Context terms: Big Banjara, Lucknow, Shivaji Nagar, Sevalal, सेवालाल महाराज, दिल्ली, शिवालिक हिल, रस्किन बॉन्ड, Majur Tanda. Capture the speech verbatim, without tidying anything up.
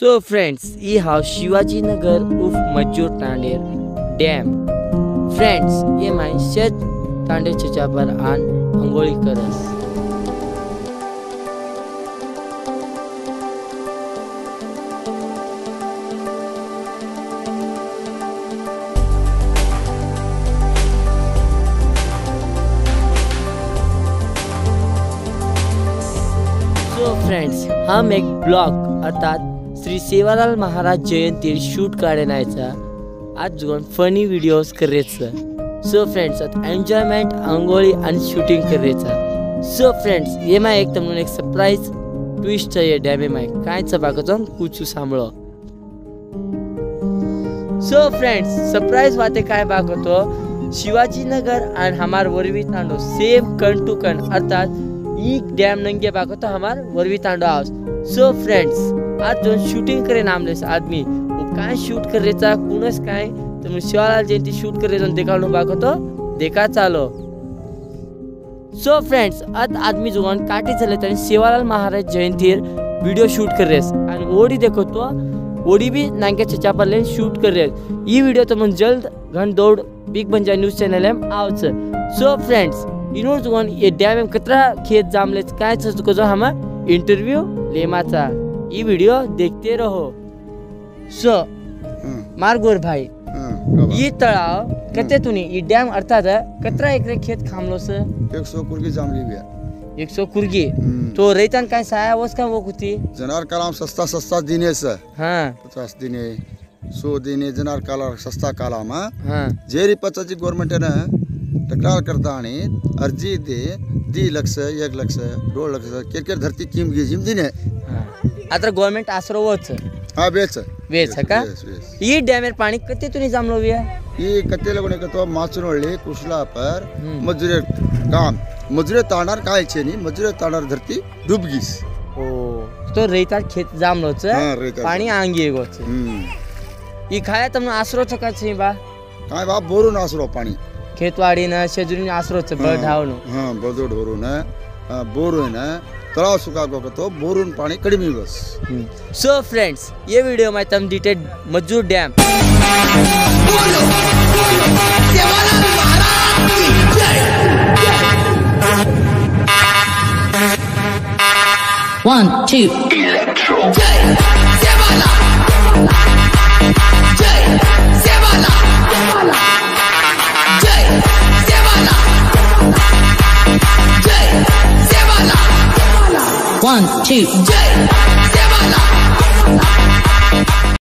So friends, this is Shivaji Nagar of Majur Tanda Dam. Friends, this is my Shivaji Tanda Chachabar and Angoli Karas. So friends, हम एक blog अर्थात Shri सेवालाल महाराज Jayanti shoot काढण्याचा आज दोन funny videos करायचं. So friends, आता enjoyment अंगोळी आणि shooting करायचं. सो फ्रेंड्स, ये मा एक तुमने एक सरप्राइज ट्विस्ट आहे डॅमे मा काय चबाकचन कुचू सांभळो. सो फ्रेंड्स, सरप्राइज वाते काय बागतो शिवाजी नगर आणि हमार वरवी तांडो सेम कण टू कण अर्थात एक डैम नंगे बाको तो हमार वरवी तांडो हाउस. सो फ्रेंड्स, आज जो शूटिंग करे नामलेस आदमी वो काय शूट कर रेचा कुणस काय तुम शिवालाल जयंती शूट कर रेजन देखाणो बाको तो देखा चालो. सो फ्रेंड्स, आज आदमी जोन काटी चले तने शिवालाल महाराज जयंतीर वीडियो शूट कर रेस आणि ओडी देखो तो ओडी भी नांगे चचा पर लेन शूट कर रेस. ई वीडियो तुम जल्द घन दौड़ बिग बंजा न्यूज़ चॅनल एम आउच. So friends, You know one ये डैम में कितना खेत जाम ले काय को जो हम इंटरव्यू लेमा था ये वीडियो देखते रहो. सो मारगोर भाई ये तलाव कते तूने ये डैम अर्थात कितना एकरे खेत खामलो से एक सौ कुर्गी जाम ली गया एक सौ कुर्गी तो रेतन काय साया उसका वो कुती जनार कलाम सस्ता सस्ता दिने से हां पचास दिने सौ दिने जनार कला सस्ता कलाम हां जेरी पचास गवर्नमेंट ने तकरार करता नहीं अर्जी दे दी लक्ष एक लक्ष दो लक्ष के के धरती कीम की जिम दिने अतर गवर्नमेंट आसरो होत हां बेच बेच का ई डैमेर पानी कते तुनी जाम लोविया ई कते लगने का तो माचनोळी कुशला पर मजूर काम मजूर ताणार काय छे नी मजूर ताणार धरती डूब गईस ओ तो रेता खेत जाम लोच पानी आंगी गोच ई खाया तुमने आसरो छका छी बा काय बा बोरून आसरो पानी खेतवाड़ी ना शेजुरी ना आसरो से बढ़ाओ नो हाँ बड़ो ढोरो ना बोरो ना तलाव सुखा को तो बोरुन पानी कड़ी में बस. सो फ्रेंड्स, ये वीडियो में तम डिटेड मजूर dam one two one two